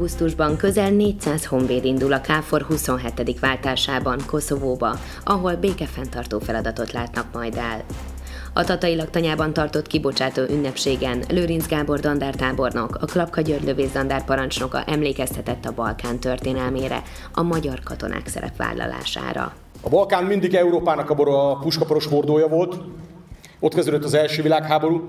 Augusztusban közel 400 honvéd indul a KFOR 27. váltásában Koszovóba, ahol békefenntartó feladatot látnak majd el. A Tatai laktanyában tartott kibocsátó ünnepségen Lőrincz Gábor dandártábornok, a Klapka György Lövészdandár parancsnoka emlékeztetett a Balkán történelmére, a magyar katonák szerepvállalására. A Balkán mindig Európának a puskaporos hordója volt, ott kezdődött az első világháború,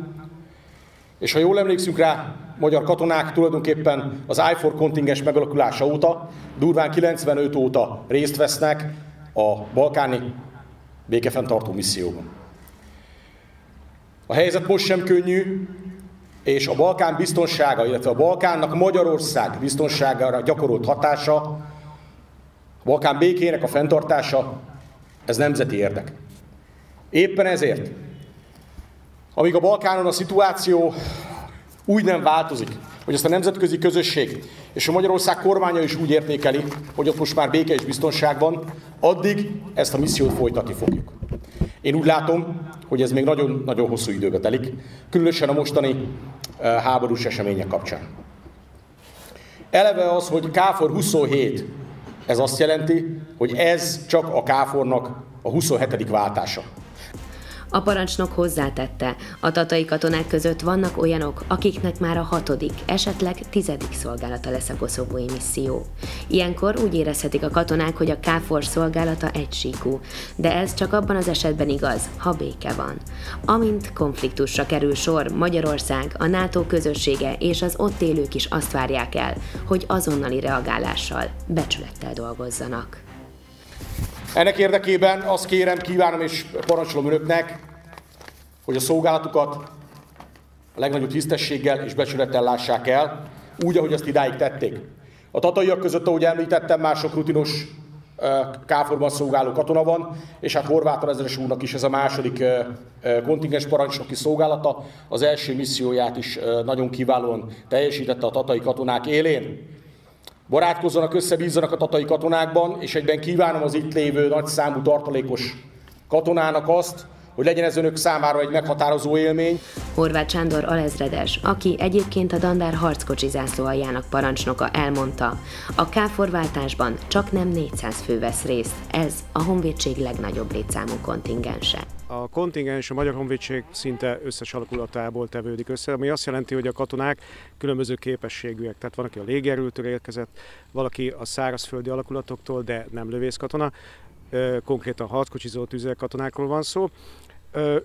és ha jól emlékszünk rá, magyar katonák tulajdonképpen az I-4 kontingens megalakulása óta, durván 95 óta részt vesznek a balkáni békefenntartó misszióban. A helyzet most sem könnyű, és a Balkán biztonsága, illetve a Balkánnak Magyarország biztonságára gyakorolt hatása, a Balkán békének a fenntartása, ez nemzeti érdek. Éppen ezért, amíg a Balkánon a szituáció úgy nem változik, hogy ezt a nemzetközi közösség és a Magyarország kormánya is úgy értékeli, hogy ott most már béke és biztonság van, addig ezt a missziót folytatni fogjuk. Én úgy látom, hogy ez még nagyon-nagyon hosszú időbe telik, különösen a mostani háborús események kapcsán. Eleve az, hogy KFOR 27, ez azt jelenti, hogy ez csak a KFOR-nak a 27. váltása. A parancsnok hozzátette, a tatai katonák között vannak olyanok, akiknek már a 6., esetleg 10. szolgálata lesz a koszovói misszió. Ilyenkor úgy érezhetik a katonák, hogy a KFOR szolgálata egysíkú, de ez csak abban az esetben igaz, ha béke van. Amint konfliktusra kerül sor, Magyarország, a NATO közössége és az ott élők is azt várják el, hogy azonnali reagálással, becsülettel dolgozzanak. Ennek érdekében azt kérem, kívánom és parancsolom önöknek, hogy a szolgálatukat a legnagyobb tisztességgel és becsülettel lássák el, úgy, ahogy azt idáig tették. A tataiak között, ahogy említettem, már sok rutinos KFOR-ban szolgáló katona van, és hát Horváth ezres úrnak is ez a második kontingens parancsnoki szolgálata. Az első misszióját is nagyon kiválóan teljesítette a tatai katonák élén. Barátkozzanak, összebízzanak a tatai katonákban, és egyben kívánom az itt lévő nagyszámú tartalékos katonának azt, hogy legyen ez önök számára egy meghatározó élmény. Horváth Sándor alezredes, aki egyébként a dandár harckocsi zászló aljának parancsnoka, elmondta, a KFOR váltásban csak nem 400 fő vesz részt, ez a honvédség legnagyobb létszámú kontingense. A kontingens a Magyar Honvédség szinte összes alakulatából tevődik össze, ami azt jelenti, hogy a katonák különböző képességűek. Tehát van, aki a légierőtől érkezett, valaki a szárazföldi alakulatoktól, de nem lövészkatona, konkrétan harckocsizó tüzelkatonákról van szó.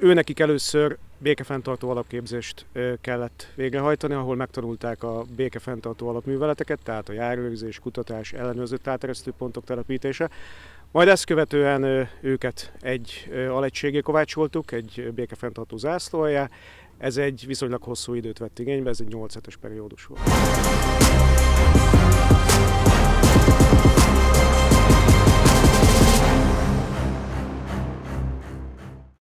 Őnekik először békefenntartó alapképzést kellett végrehajtani, ahol megtanulták a békefenntartó alapműveleteket, tehát a járőrzés, kutatás, ellenőrző áteresztőpontok telepítése. Majd ezt követően őket egy alegységé kovácsoltuk, egy békefenntartó zászlóaljá. Ez egy viszonylag hosszú időt vett igénybe, ez egy 8 hetes periódus volt.